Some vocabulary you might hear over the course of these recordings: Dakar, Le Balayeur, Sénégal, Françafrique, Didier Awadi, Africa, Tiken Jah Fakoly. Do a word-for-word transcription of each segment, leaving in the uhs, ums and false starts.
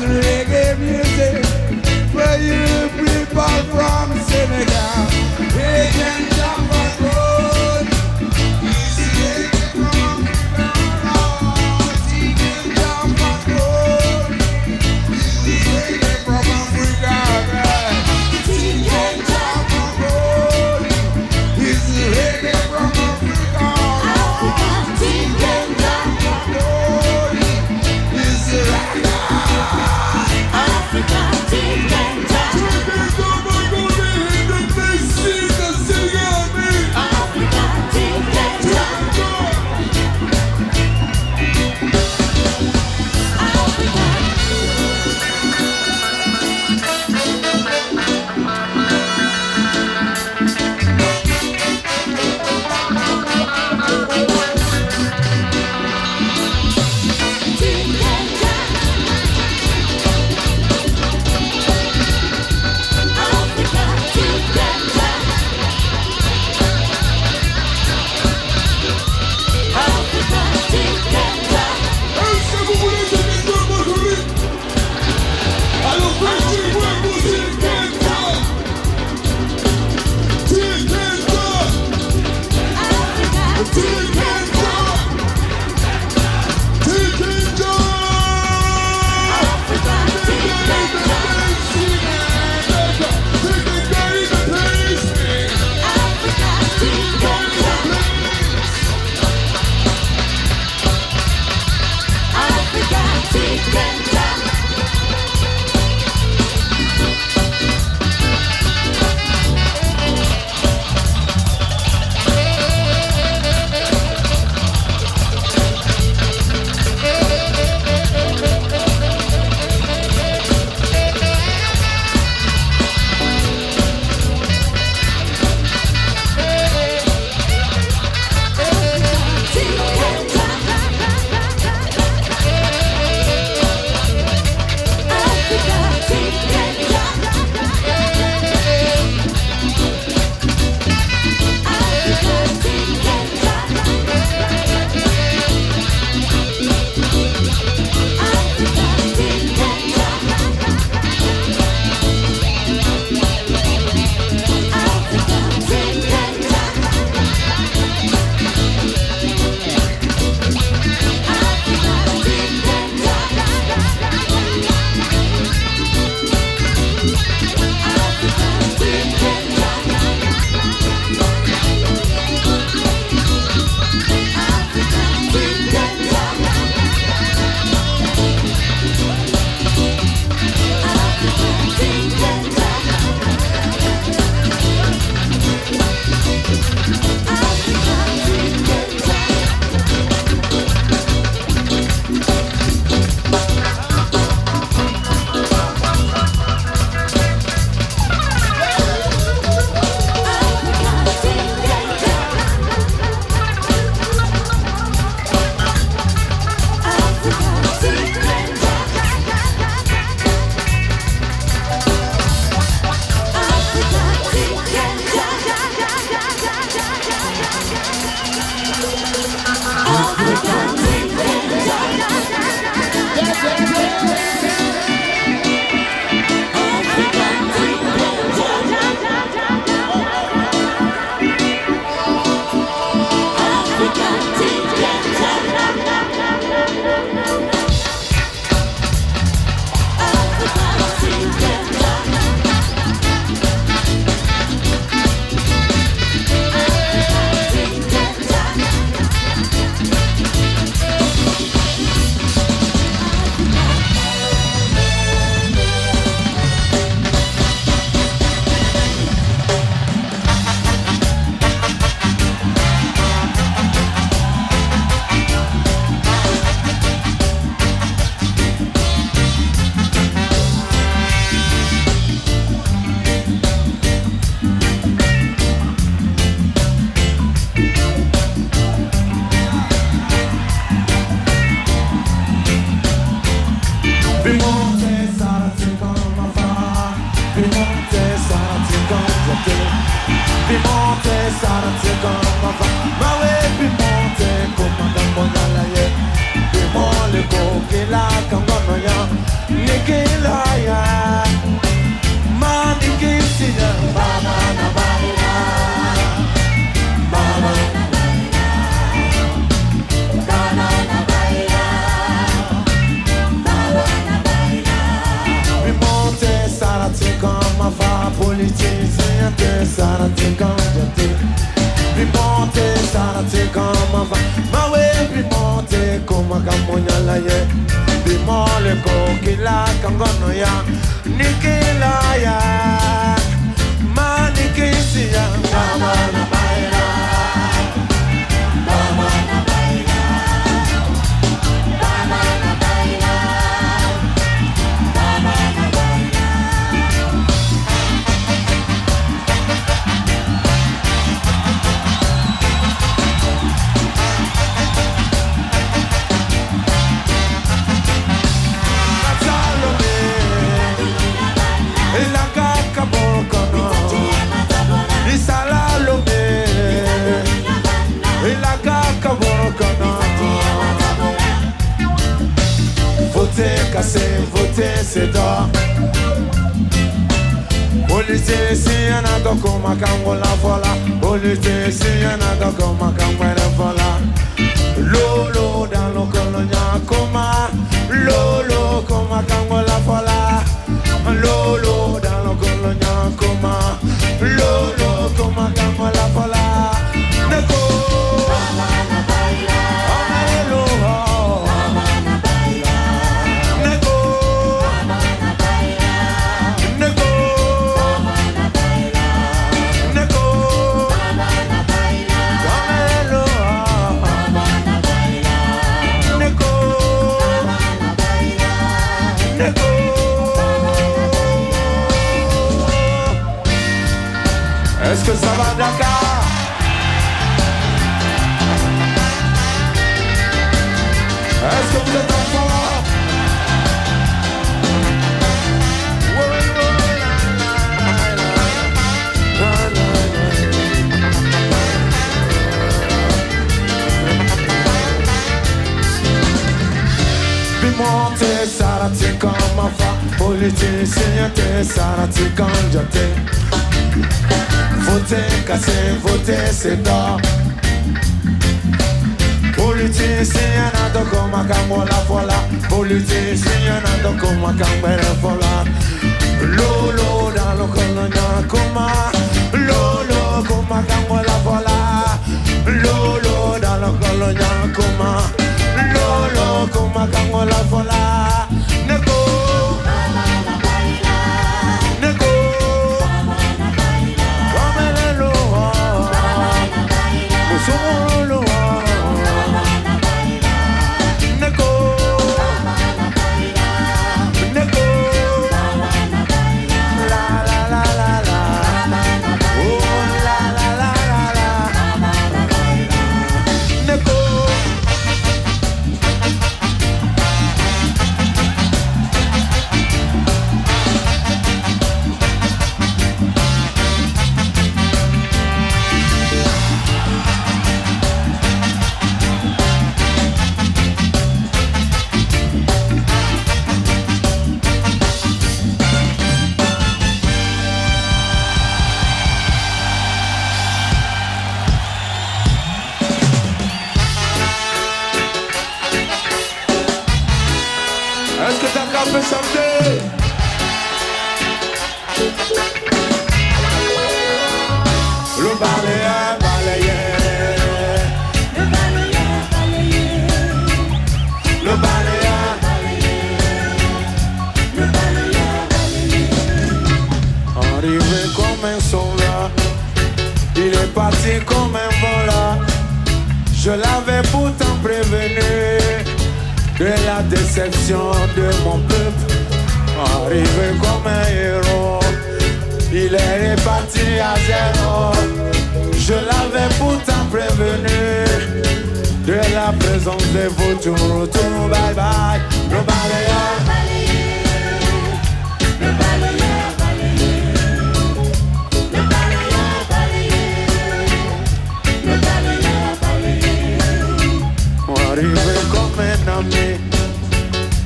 this reggae music for you people from Senegal. Hey, Tiken Jah Fakoly, this reggae from the ground. Tiken Jah Fakoly, this reggae from Africa. Tiken Jah Fakoly, this reggae from Africa. Tiken Jah Fakoly, this reggae. Africa.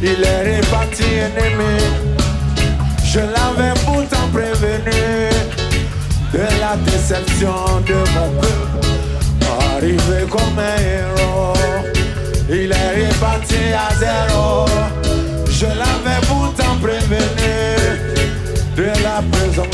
Il est reparti ennemi. Je l'avais pourtant prévenu de la déception de mon peuple. Arrivé comme un héros, il est reparti à zéro. Je l'avais pourtant prévenu de la présence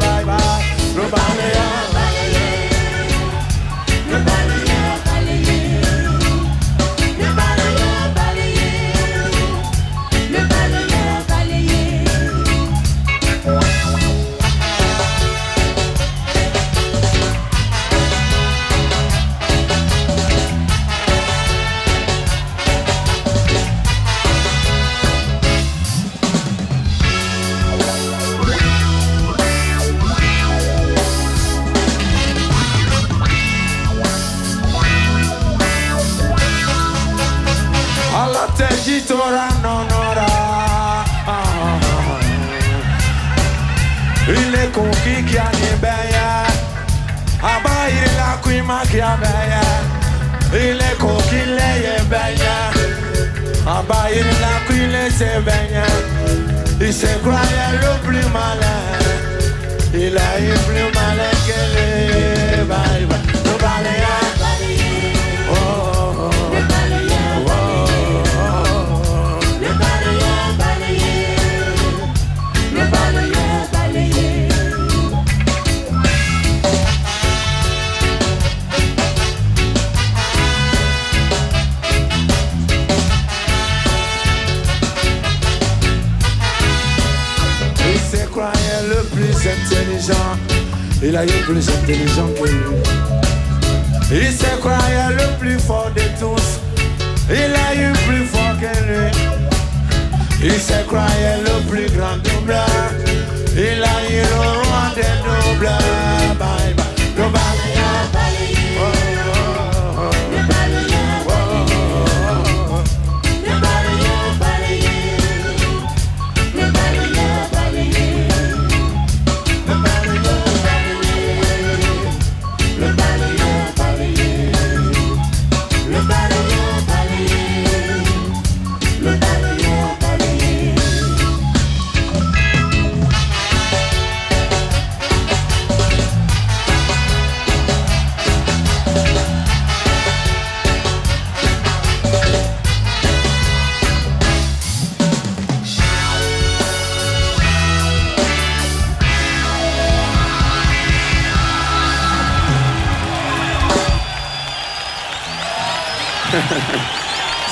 Bye bye. Le balayeur, balayeur, le balayeur, balayeur, le balayeur, balayeur, le balayeur, il est coquille et baigne. En bas il a cuillé et se baigne. Il se croyait le plus malin. Il a eu plus malin que les bails. Le balayeur, il a eu plus intelligent que lui. Il se croyait le plus fort de tous. Il a eu plus fort que lui. Il se croyait le plus grand doubleur. Il a eu le roi des doubleurs. Bye bye. Le balayeur, balayeur.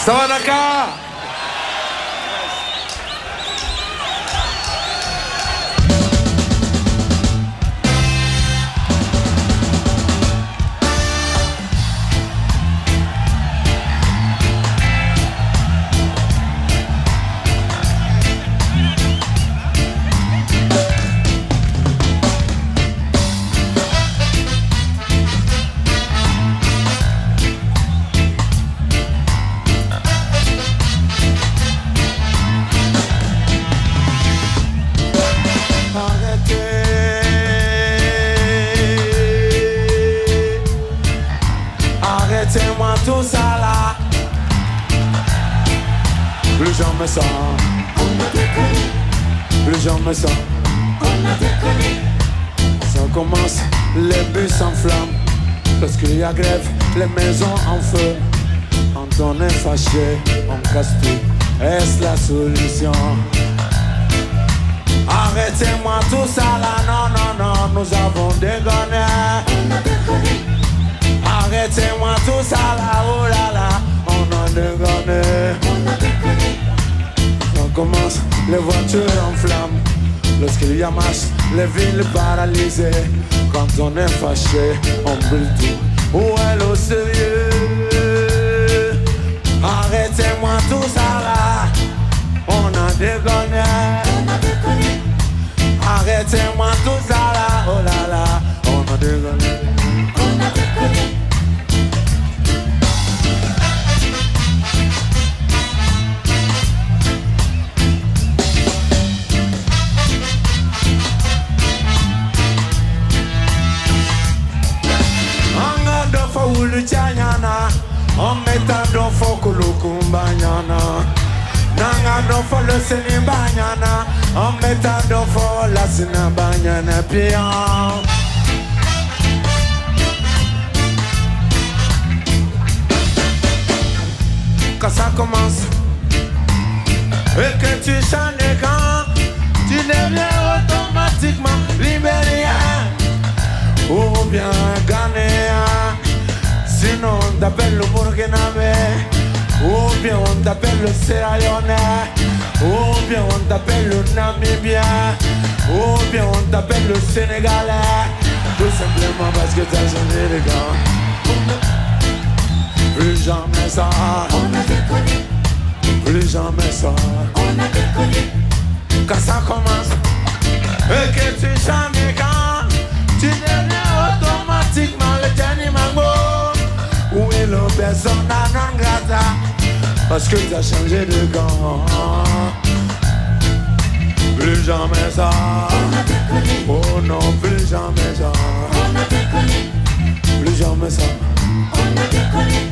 Ça va, Dakar? Les maisons en feu, quand on est fâché, on casse tout. Est-ce la solution? Arrêtez-moi tout ça là, non, non, non, nous avons dégonné. Arrêtez-moi tout ça là, oh là là, on a dégonné. On commence, les voitures en flammes. Lorsqu'il y a marche, les villes paralysées. Quand on est fâché, on brûle tout. Où est le sérieux? Arrêtez-moi tout ça là, on a déconné. Arrêtez-moi tout ça là, oh là là, on a déconné. On a déconné. On met un don faux que l'eau combagnana. Nanga metando for the Sinibanyana, I'm metando for la Sinabanyana Pion. Quand ça commence et que tu chantes les gants, tu deviens automatiquement libérien ou bien ghanéen. Sinon on t'appelle le Burkinabé, ou bien on t'appelle le Sierra Leone, ou bien on t'appelle le Namibien, ou bien on t'appelle le Sénégalais, tout simplement parce que t'as changé les gants. Plus jamais ça, on a déconné. Plus jamais ça, on a déconné. Quand ça commence et que tu chantes les gants, tu deviens automatiquement le Johnny Mango ou le persona non grata, parce que tu as changé de gants. Plus jamais ça, on a déconné. Oh non, plus jamais ça, on a déconné. Plus jamais ça, on a déconné.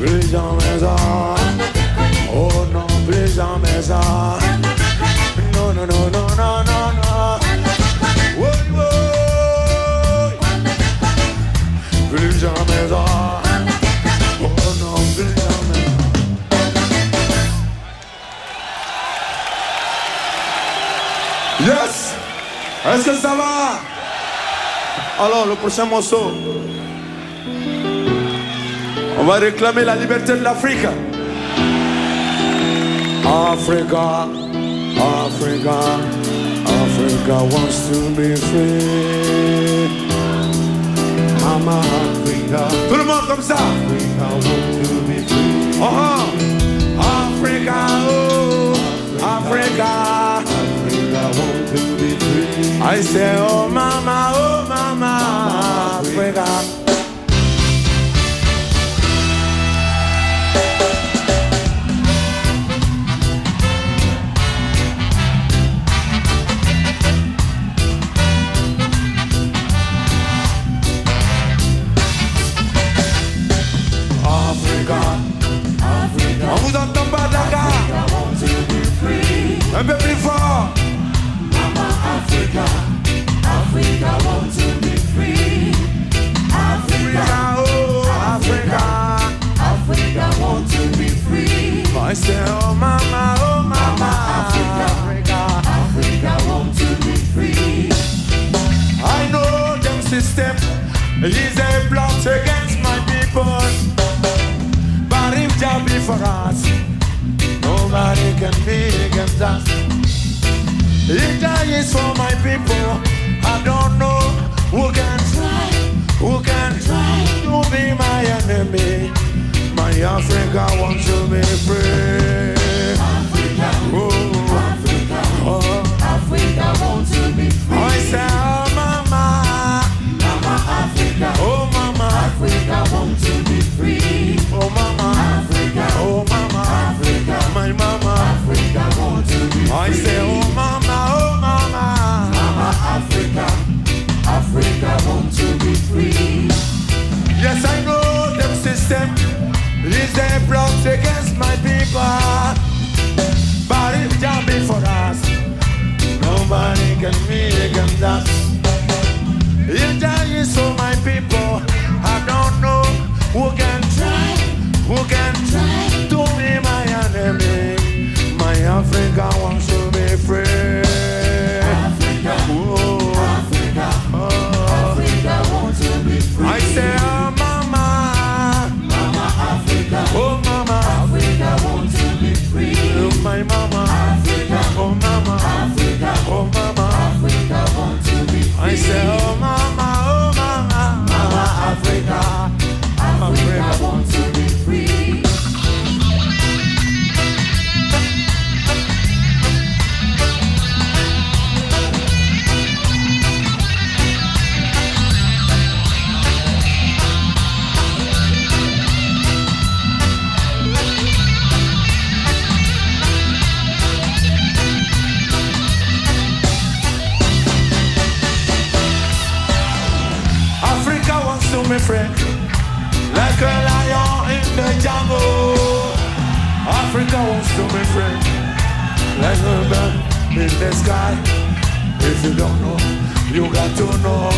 Plus jamais ça, oh non, plus jamais ça. Non, non, non, non, non, non, non. Oh, oh. Plus jamais ça, oh non, plus jamais ça. Yes! Est-ce que ça va? Alors, le prochain morceau, on va réclamer la liberté de l'Afrique. Africa, Africa, Africa wants to be free. I'm Africa. Tout le monde comme ça. Africa wants to be free. Oh, oh. Africa, oh. Africa, Africa, Africa wants to be free. I say, oh mama, oh mama, mama Africa. Africa. Un peu plus fort. Mama Africa, Africa wants to be free. Africa, oh Africa, Africa wants to be free. I say, oh mama, oh mama, Africa, Africa wants to be free. I know them system is a plot against my people, but if they be for us, nobody can be against us. If that is for my people, I don't know who can try, who can try to be my enemy. My Africa wants to be free. Africa, oh. Africa, oh. Africa wants to be free. I say, oh mama, mama Africa, oh mama, Africa wants to be free. Oh mama, Africa, oh mama, Africa. My mama, Africa wants to be free. I say, oh mama, oh mama, mama Africa, Africa wants to be free. Yes, I know them system is a block against my people, but it's just be for us. Nobody can be against us. If that is for my people, I don't know who can try, who can try to be my enemy. My Africa wants to be free. Africa, oh. Africa, oh. Africa wants to be free. I say, oh mama, mama Africa, oh mama, Africa wants to be free. Oh, my mama, Africa, oh mama, Africa, oh mama, Africa wants to be free. I say, oh mama, oh mama, mama Africa, Africa wants to be free. Friend, like a lion in the jungle, Africa wants to be free. like a bird in the sky. If you don't know, you got to know.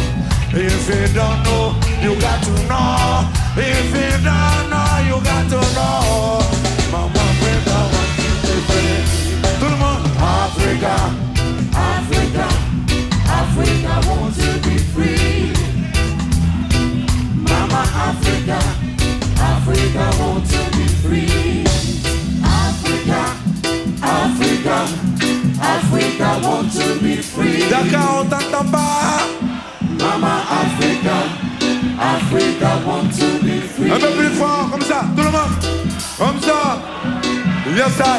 If you don't know, you got to know. If you don't know, you got to know. Maman, Africa, tout le monde, Africa, Africa, Africa, won't you be free? Mama, Africa, Africa, won't you be free? Africa, Africa, Africa, won't you be free? Dakar, on t'entend pas. Mama Africa, Africa want to be free. Un peu plus fort, comme ça, tout le monde. Comme ça. Viens ça.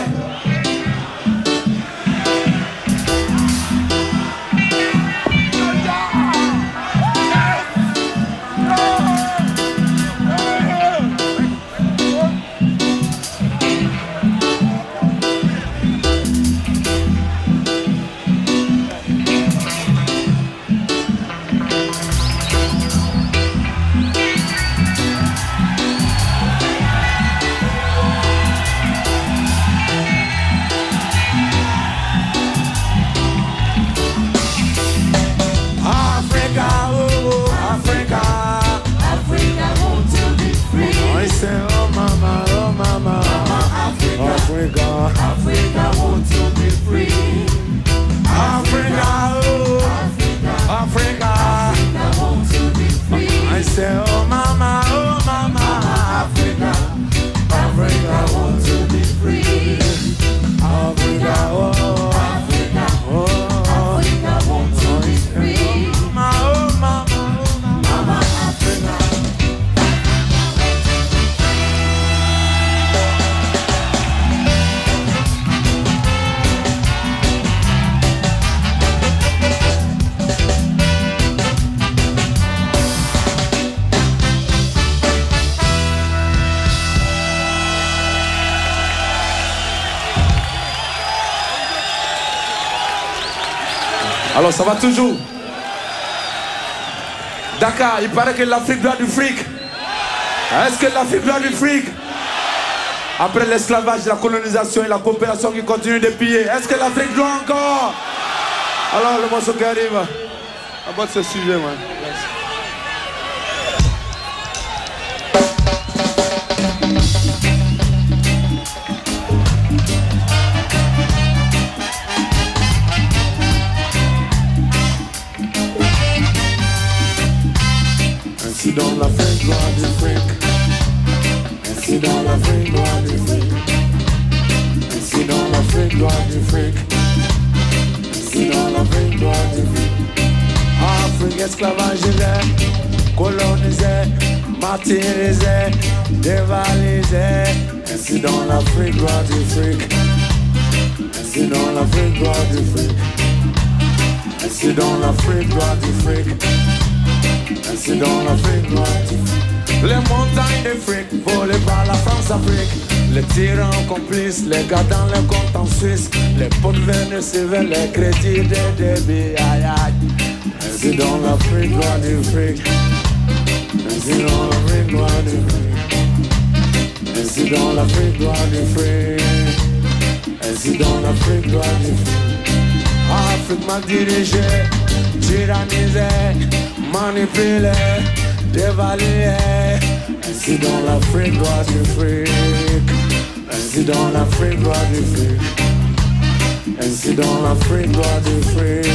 Alors ça va toujours. Dakar, il paraît que l'Afrique doit du fric. Est-ce que l'Afrique doit du fric? Après l'esclavage, la colonisation et la coopération qui continuent de piller, est-ce que l'Afrique doit encore? Alors le morceau qui arrive, aborde ce sujet, moi. Dans l'Afrique, loi du fric. Ainsi dans l'Afrique, loi du fric. Ainsi dans l'Afrique, loi du fric. Ainsi dans l'Afrique, loi du fric. Afrique esclavagisée, colonisée, martyrisée, dévalisée. Ainsi dans l'Afrique, loi du fric. Ainsi dans l'Afrique, loi du fric. Ainsi dans l'Afrique, loi du fric. Ainsi dans l'Afrique, loi du fric. Les montagnes de fric volées par la Françafrique. Les tyrans complices, les gars dans les comptes en Suisse. Les potes venus suivre les crédits des débits. Aïe aïe. Ainsi dans l'Afrique, loi du fric. Ainsi dans l'Afrique, loi du fric. Ainsi dans l'Afrique, loi du fric. Ainsi dans l'Afrique, loi du fric. Afrique mal dirigée, tyrannisée, manipulé, dévalué. Ainsi dans l'Afrique, loi du fric. Ainsi dans l'Afrique, loi du fric. Ainsi dans l'Afrique, loi du fric.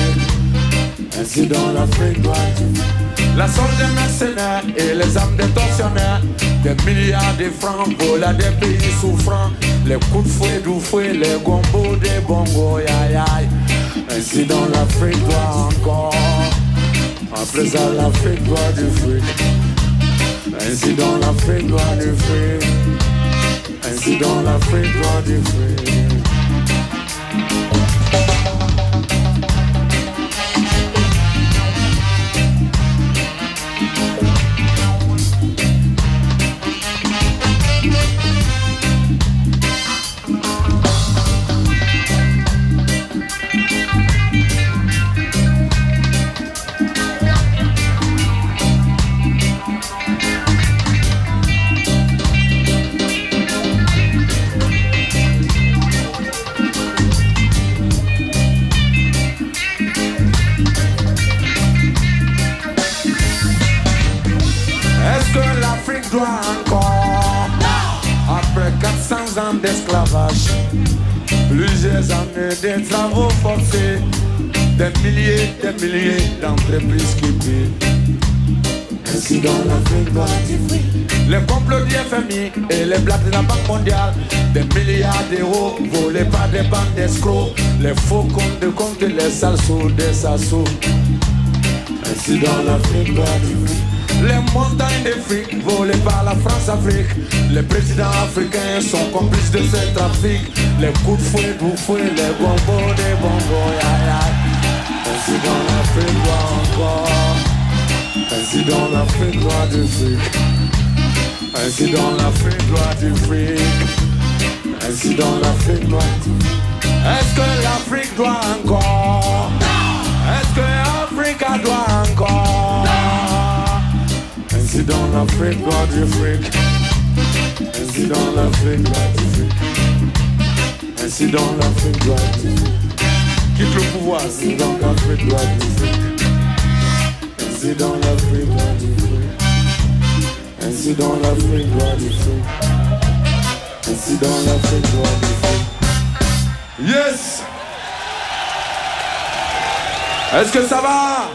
Ainsi dans l'Afrique, loi du fric. La somme des mercenaires et les âmes des tortionnaires. Des milliards de francs volés des pays souffrants. Les coups de fouet du fouet, les gombos des bongos, aïe aïe. Ainsi dans l'Afrique, loi encore. Après ça, l'Afrique doit du fric. Ainsi dans l'Afrique doit du fric. Ainsi dans l'Afrique doit du fric. doit encore. Après quatre cents ans d'esclavage, plusieurs années de travaux forcés, des milliers, des milliers d'entreprises qui payent. Ainsi dans l'Afrique doit diffuser. Les complots du F M I et les blagues de la Banque mondiale, des milliards d'euros volés par des bandes d'escrocs, les faux comptes de compte et les salsaux des salsaux. Ainsi dans l'Afrique doit diffuser. Les montagnes de fric volées par la Françafrique. Les présidents africains sont complices de ce trafic. Les coups de fouet, de fouet, les bonbons, des bonbons, aïe. Ainsi dans l'Afrique doit encore. Ainsi dans l'Afrique doit du fric. Ainsi dans l'Afrique doit du fric. Ainsi dans l'Afrique doit du fric. Est-ce que l'Afrique doit encore? Est-ce que l'Afrique doit encore? Ainsi dans l'Afrique doit du fric. Ainsi dans l'Afrique doit du fric. Ainsi dans l'Afrique doit du fric. Quitte le pouvoir, ainsi dans l'Afrique doit du fric. Ainsi dans l'Afrique doit du fric. Ainsi dans l'Afrique doit du fric. Ainsi dans l'Afrique doit du fric. Yes! Est-ce que ça va?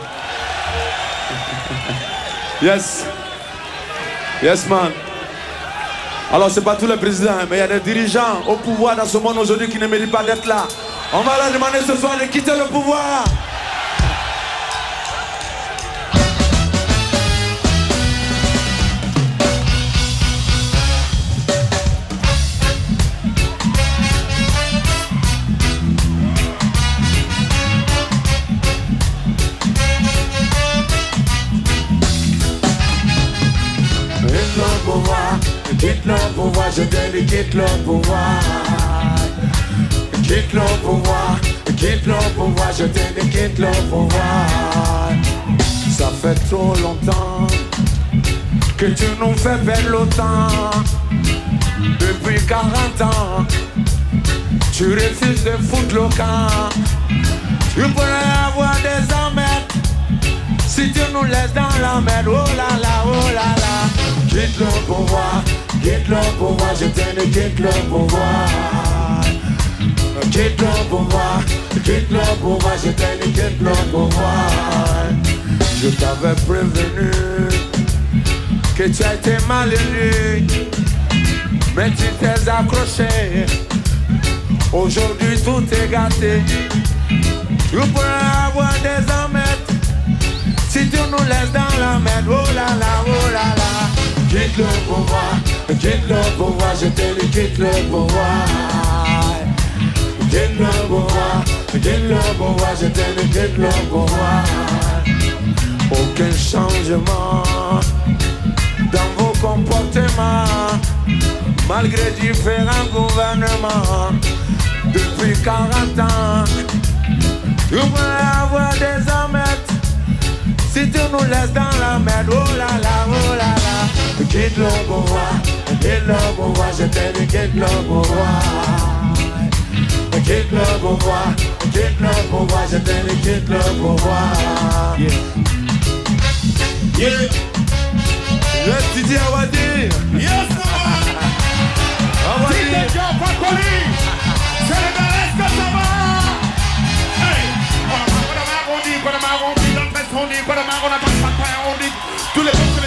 Yes. Yes, man. Alors, c'est pas tous les présidents, mais il y a des dirigeants au pouvoir dans ce monde aujourd'hui qui ne méritent pas d'être là. On va leur demander ce soir de quitter le pouvoir. Quitte le pouvoir, je te dis, quitte le pouvoir. Quitte le pouvoir, quitte le pouvoir, je te dis, quitte le pouvoir. Ça fait trop longtemps que tu nous fais perdre le temps. Depuis quarante ans, tu refuses de foutre le camp. Tu pourrais avoir des emmerdes si tu nous laisses dans la merde. Oh là là, oh là là. Quitte le pouvoir, quitte le pouvoir, je te dis quitte le pouvoir. Quitte le pouvoir, quitte le pouvoir, je te dis quitte le pouvoir. Je t'avais prévenu que tu étais mal élu, mais tu t'es accroché. Aujourd'hui tout est gâté. Tu pourrais avoir des emmerdes si tu nous laisses dans la merde. Oh là là, oh là là. Quitte le pouvoir, quitte le pouvoir, je te dis quitte le pouvoir. Quitte le pouvoir, quitte le pouvoir, je te dis quitte le pouvoir. Aucun changement dans vos comportements, malgré différents gouvernements. Depuis quarante ans, tu pourrais avoir des emmerdes si tu nous laisses dans la merde. Oh là là, oh là là. Quitte le pouvoir, quitte le pouvoir, je te dis quitte le pouvoir. Quitte le pouvoir, quitte le pouvoir, je te dis quitte le pouvoir. Yeah. Yeah. Yes, Didier Awadi. Yes, Awadi. Tiken Jah Fakoly. Sénégal, est-ce que ça va? Hey, on dit, on dit, on dit, on dit, on dit, tous les autres Sénégalais.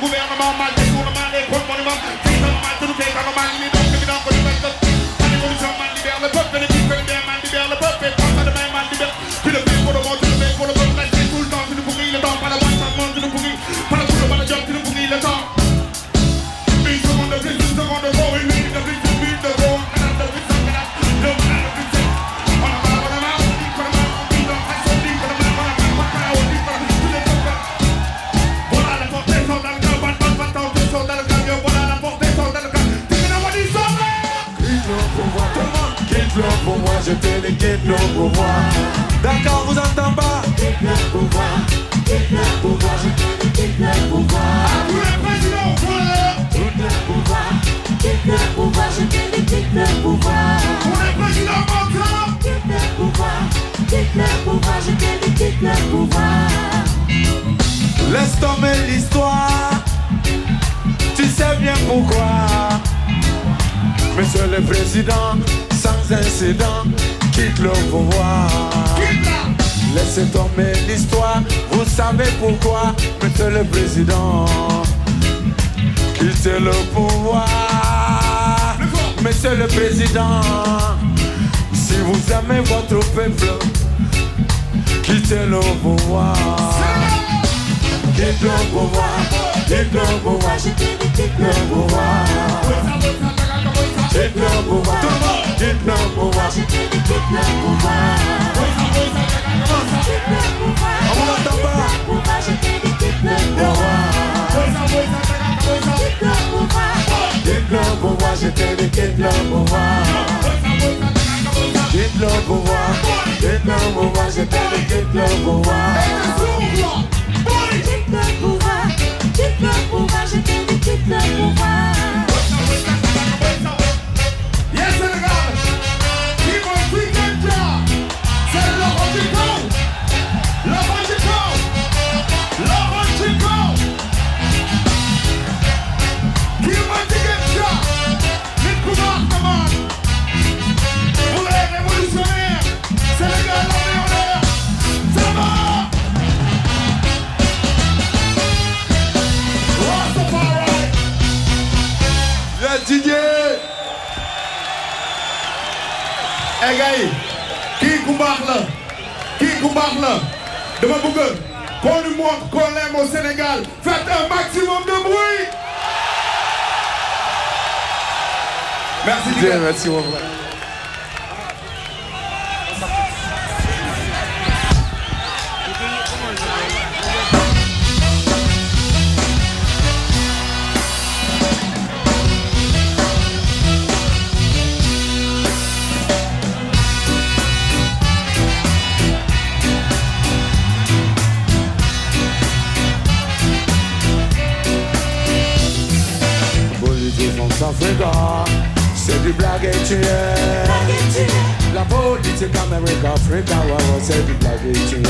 Gouvernement mal, détournement, école, monument, détournement, tout le pays, normal, il est donc évident que nous sommes dans les conditions mal libères, le peuple, les dix, que les biens mal libères, le peuple, et tant que les biens mal libères, tu le fais pour le monde, tu le fais pour le peuple, c'est tout le temps, tu le pourris, le temps, pas la voix, ça le monde, tu le pourris, pas la boule, pas la job, tu le pourris, le temps. Une seconde de plus, une seconde de bon, une minute de plus, une minute de bon, un canard de plus, un canard, deux canards de plus, sept. On en parle, on en parle, on dit, on en parle, on dit, on reste, on dit, on en parle, on en parle, on dit, on en parle, tout le peuple. Voilà la portée, on en parle. Quitte le pouvoir, je te dis quitte le pouvoir. D'accord, vous entend pas? Quitte le pouvoir, quitte le pouvoir, je te dis quitte le pouvoir. À tous les présidents, quitte le pouvoir, quitte le pouvoir, je te dis quitte le pouvoir. Pour les présidents, encore, quitte le pouvoir, quitte le pouvoir, je te dis quitte le pouvoir. Laisse tomber l'histoire. Pourquoi, Monsieur le Président, sans incident, quitte le pouvoir. Laissez tomber l'histoire, vous savez pourquoi, Monsieur le Président, quittez le pouvoir. Monsieur le Président, si vous aimez votre peuple, quittez le pouvoir. Quitte le pouvoir, quitte le pouvoir, quitte le pouvoir. Quitte le pouvoir, quitte le pouvoir, quitte le pouvoir. Quitte le pouvoir, quitte le pouvoir, quitte le pouvoir, je t'ai dit quitte le pouvoir. Quitte le pouvoir, quitte le pouvoir, je t'ai dit quitte le pouvoir. Yes, les gars, ils vont plus que toi. C'est le Vatican, le Vatican, le Vatican. Qui va dire ça? Les gouvernements. Vous les révolutionnaires, c'est les gars là. Tidier eh gars yi kii ku baax la kii ku baax la dama bëgg qu'on nous montre qu'on l'aime au Sénégal. Faites un maximum de bruit. Merci Tiken, merci mon frère. C'est du blague et tu es. La politique américaine, Africa, c'est du blague et tu es.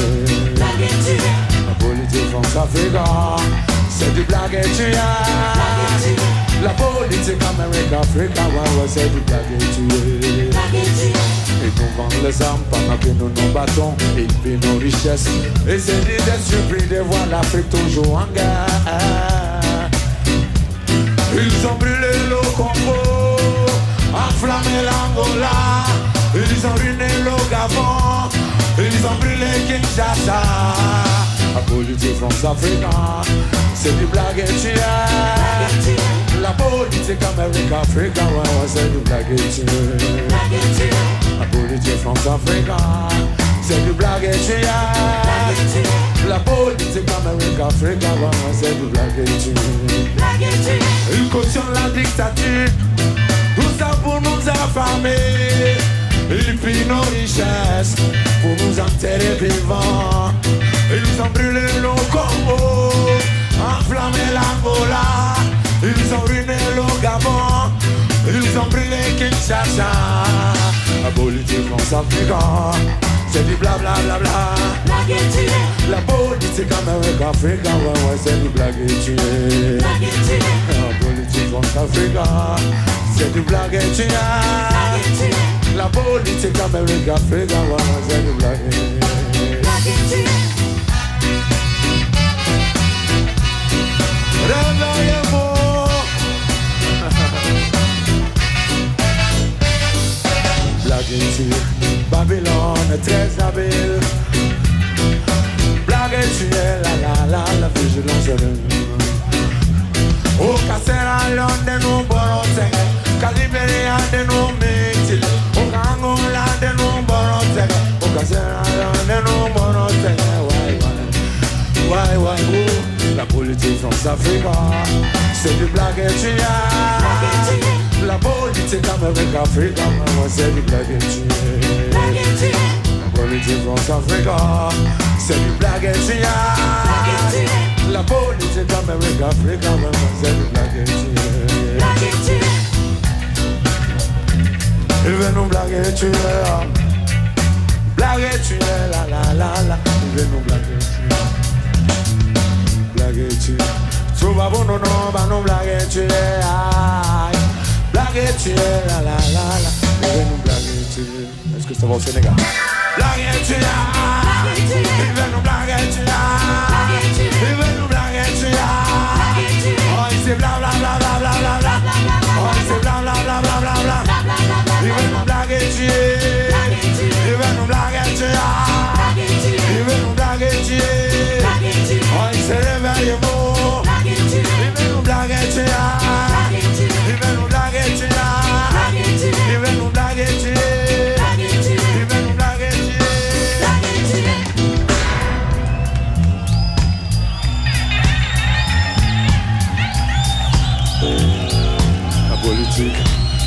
La politique Françafrique, c'est du blague et tu es. La politique américaine, Africa, c'est du blague et tu es. Ils nous vendent les armes pendant que nous nous battons. Ils pillent nos richesses. Et c'est l'idée surprise de voir l'Afrique toujours en guerre. Ils ont brûlé le Congo, enflammé l'Angola. Ils ont ruiné le Gabon, ils ont brûlé Kinshasa. La politique France-Afrique, c'est du blague et tu es. La politique Amérique-Afrique, ouais, c'est du blague et tu es. La politique France-Afrique, c'est du blague et tu es. La politique Amérique-Afrique, ouais, c'est du blague et tu es. Ils cautionnent la dictature, tout ça pour nous affamer. Ils pillent nos richesses pour nous enterrer vivants. Ils ont brûlé le Congo, enflammé l'Angola. Ils ont ruiné le Gabon, ils ont brûlé Kinshasa. La politique France-Afrique, c'est du bla bla bla bla. La politique Amérique-Afrique, ouais ouais, c'est du blague et tu es. La politique France-Afrique, c'est du blague et tu es. La politique Amérique-Afrique, ouais ouais, c'est du blague et tu es. Réveillez-vous. Blague et tu es. Babylone est très habile. Blague et tu es, la la la, la vigilance de nous. Oh, Cassera, l'on de nous, Boroté. Calibéria de nous, Métil. Oh, Angola de nous, Boroté. Oh, Cassera, l'on de nous, Boroté. Ouais, ouais, ouais, ouais, oh. La politique France-Afrique, c'est du blague et tu es. La politique Amérique-Afrique, c'est du blague et tu es. La politique France-Afrique, c'est du blague et tu es. La politique Amérique-Afrique, c'est du blague et tu es. Ils veulent nous blaguer et tu es. Blague et tu es, la la la la. Ils veulent nous blaguer et tu es. Blague et tu es. Trouve à bon nom, bah nous blague et tu es. ça va au Sénégal.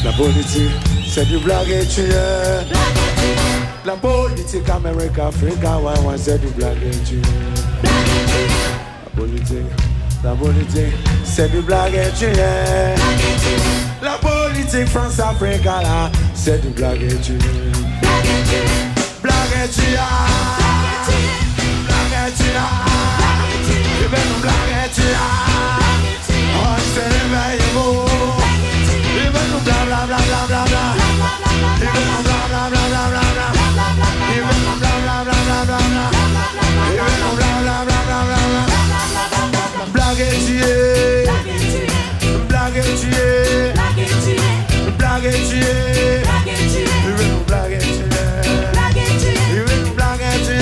La politique, c'est du blague et tu es. La politique Amérique, Afrique, ouais, ouais, c'est du blague et tu es. La politique, la politique, c'est du blague et tu es. La politique France-Afrique, là, c'est du blague et tu es. Blague et tu es. Blague et tu es. Tu veux nous blague et tu es. Oh, c'est l'éveil beau. Bla bla bla bla, il veut nous bla bla bla bla bla bla, il veut nous bla bla bla bla bla bla, il veut nous bla bla bla bla bla bla. Blague et tu es, blague et tu es, blague et tu es, il veut nous blague et tu es, il veut nous blague et tu es.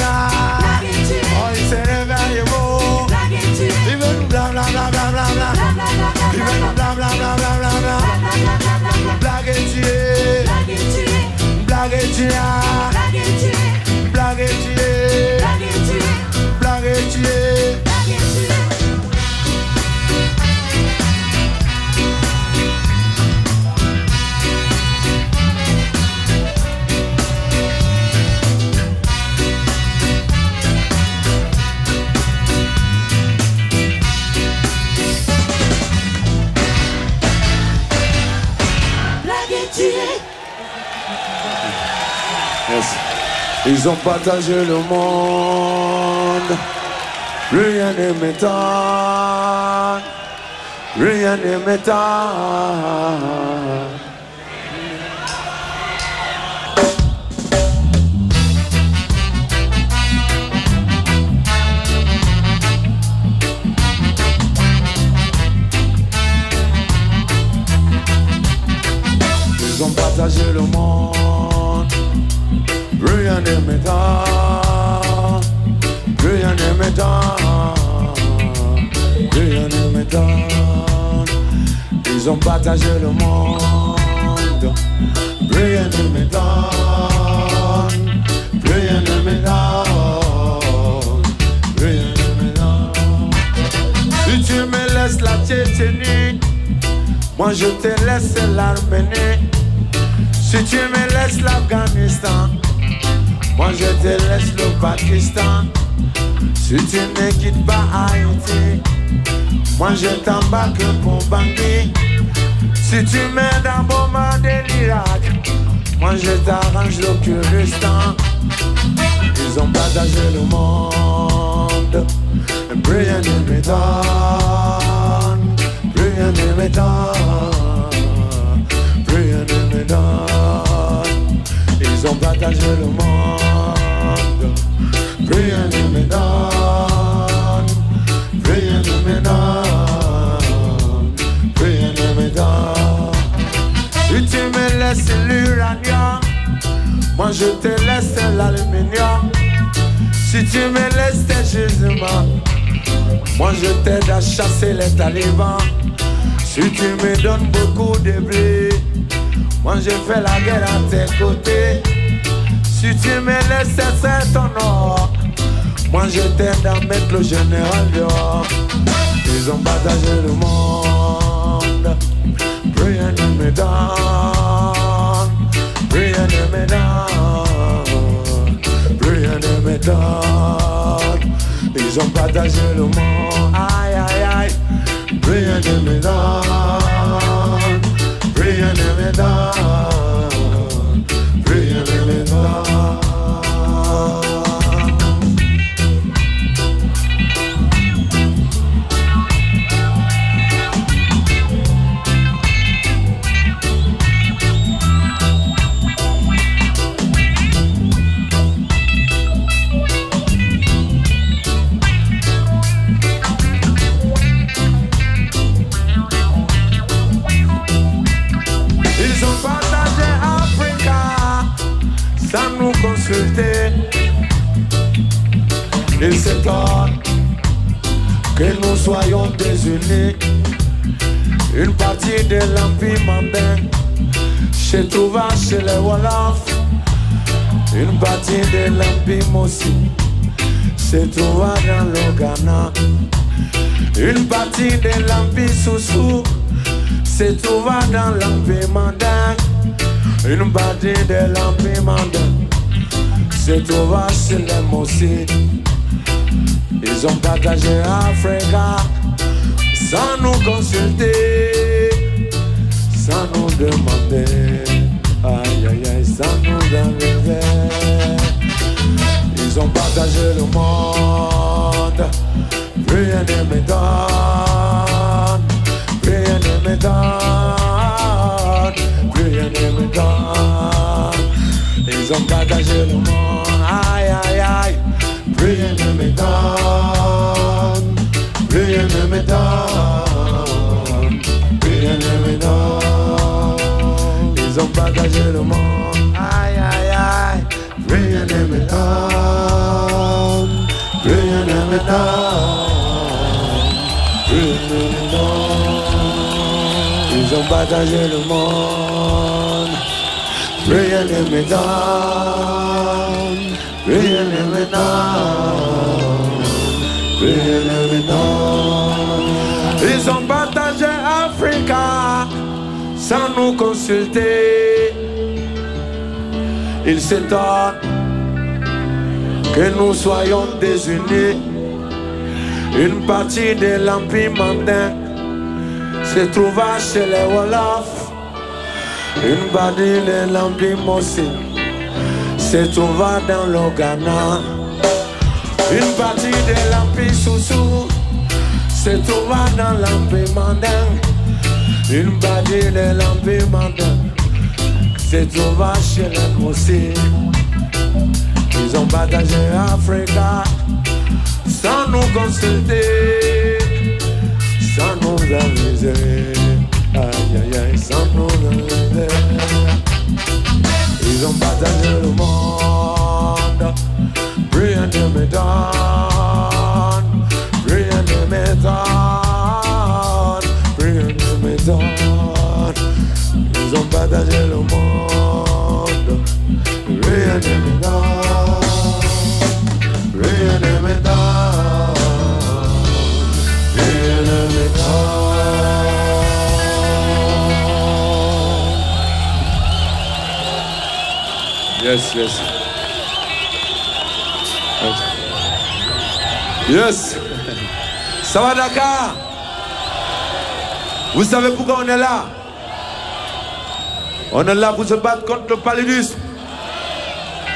Oh, il s'est réveillé beau, il veut nous bla bla bla bla bla bla, il veut nous bla bla bla bla bla bla. Blaguetier, blaguetier, blaguetier. Ils ont partagé le monde, rien ne m'étonne, rien ne m'étonne. Ils ont partagé le monde. Rien ne m'étonne, rien ne m'étonne, rien ne m'étonne. Ils ont partagé le monde. Rien ne m'étonne, rien ne m'étonne, rien ne m'étonne. Si tu me laisses la Tchétchénie, moi je te laisse l'Arménie. Si tu me laisses l'Afghanistan, moi je te laisse le Pakistan. Si tu ne quittes pas Haïti, moi je t'embarque pour Bangui. Si tu m'aides à bombarder l'Irak, moi je t'arrange le Kurdistan. Ils ont partagé le monde. Rien ne m'étonne, rien ne m'étonne, rien ne m'étonne. Ils ont partagé le monde. Rien ne m'étonne, rien ne m'étonne, rien ne m'étonne. Si tu me laisses l'uranium, moi je te laisse l'aluminium. Si tu me laisses tes gisements, moi je t'aide à chasser les talibans. Si tu me donnes beaucoup de blé, moi je fais la guerre à tes côtés. Si tu me laisses cet honneur, moi je t'aide à mettre le général dehors. Ils ont partagé le monde. Rien ne me donne, rien ne me donne, rien ne me donne. Ils ont partagé le monde. Aïe aïe aïe. Rien ne me donne, rien ne me donne, rien ne me donne. Il s'étonne que nous soyons désunis. Une partie de l'empire mandin se trouve chez les Wolofs. Une partie de l'empire Mossi se trouve dans le Ghana. Une partie de l'empire Soussou se trouve dans l'empire mandin. Une partie de l'empire mandin se trouve chez les Mossi. Ils ont partagé Africa sans nous consulter, sans nous demander, aïe aïe aïe, sans nous enlever. Ils ont partagé le monde, plus rien ne m'étonne, plus rien ne m'étonne, plus rien ne m'étonne. Ils ont partagé le monde, aïe aïe aïe, plus rien ne m'étonne. Rien ne m'étonne, rien ne m'étonne. Ils ont partagé le monde, aïe aïe aïe. Rien ne m'étonne, rien ne m'étonne, rien ne m'étonne. Ils ont partagé le monde, rien ne m'étonne, rien ne m'étonne. Ils ont partagé Africa sans nous consulter. Ils s'étonnent que nous soyons désunis. Une partie de l'empire mandin se trouve chez les Wolofs. Une partie de l'empire Mossi se trouve dans le Ghana. Une partie de l'empire Soussou se trouve dans l'empire mandin. Une partie de l'empire mandin se trouve chez les Mossi. Ils ont partagé Africa sans nous consulter, sans nous amuser, aïe aïe aïe, sans nous amuser. Ils ont partagé le monde. Rien ne m'étonne, rien ne m'étonne, rien ne m'étonne. Ils ont partagé le monde. Rien ne m'étonne, rien ne m'étonne, rien ne m'étonne. Yes, yes. Yes. Ça va Dakar? Vous savez pourquoi on est là? On est là pour se battre contre le paludisme.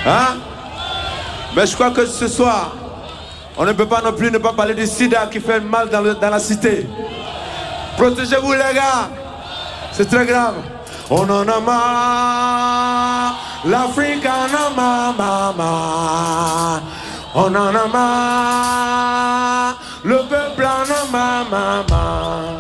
Hein? Mais je crois que ce soir, on ne peut pas non plus ne pas parler du sida qui fait mal dans, le, dans la cité. Protégez-vous les gars. C'est très grave. On en a marre. L'Afrique en a marre, marre, marre. On en a marre, le peuple en a marre, marre, marre.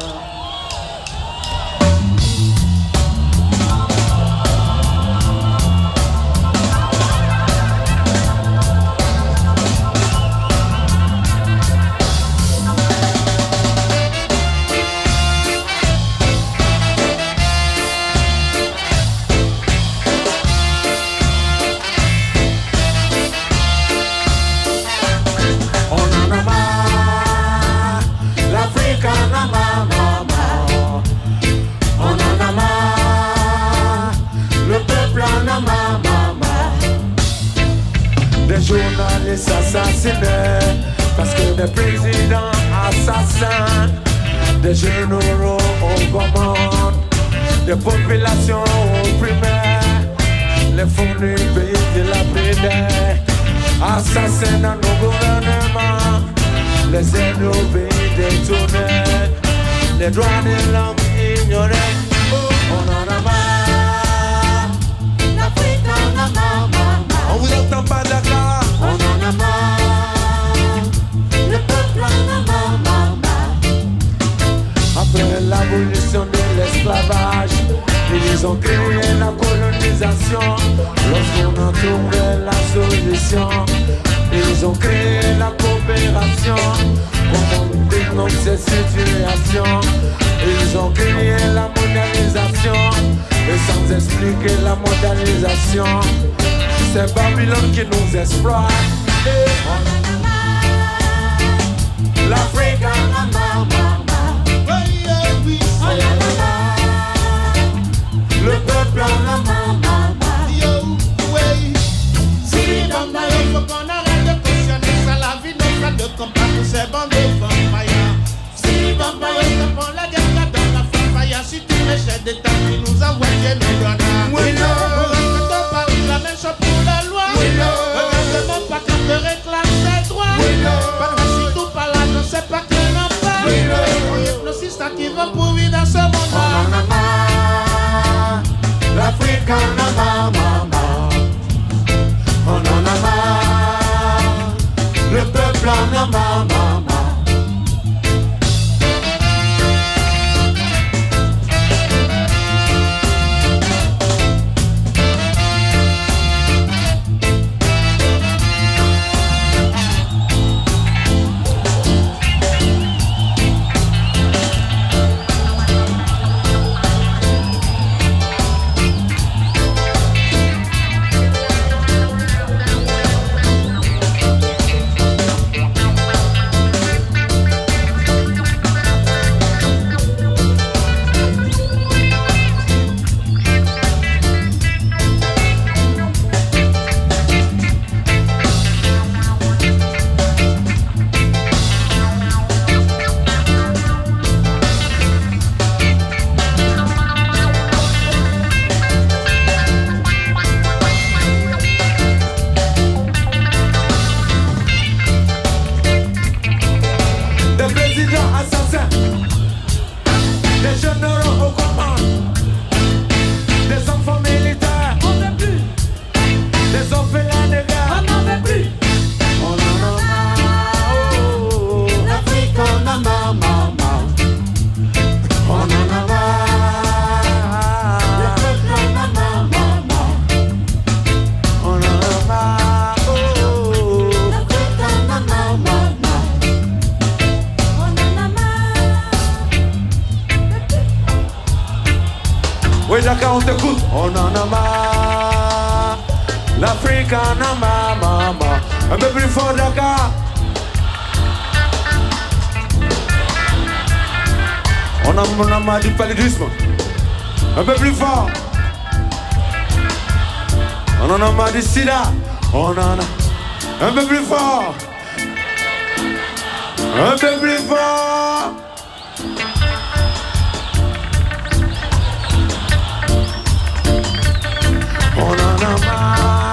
Journalistes assassinés parce que des présidents assassins, des généraux aux commandes, des populations opprimées, les fonds du pays dilapidés, assassins dans nos gouvernements, les aides au pays détournés, les droits de l'homme ignorés. On en a marre, l'Afrique en a marre. On vous entend pas d'accord. Le peuple en a marre, marre, marre. Après l'abolition de l'esclavage, il Ils ont créé la colonisation, lorsqu'on a trouvé la solution. Ils ont créé la coopération, quand on dénonce ces situations. Ils ont créé la mondialisation, et sans expliquer la mondialisation. C'est Babylone qui nous exploite. L'Afrique le peuple en la main. Yo, oui. Si il faut qu'on arrête de questionner ça, la vie n'est pas de combat pour ces bandes de vampires. Si il faut qu'on la guerre dans la fire, si tu me chèques des temps qui nous envoient nos grands. Oui, non. Quand on parle de la même chose pour la loi, oui, non. Regarde-moi pas quand te réclame ses droits. Oui, non. Parce que si tout par là, je ne sais pas qu'on en parle. Oui, non. Les hypnotistes qui vont pour vivre dans ce monde-là. L'Afrique en a marre, marre, marre. On en a marre. Le peuple en a marre, marre, on en a un peu plus fort, un peu plus fort. On en a marre.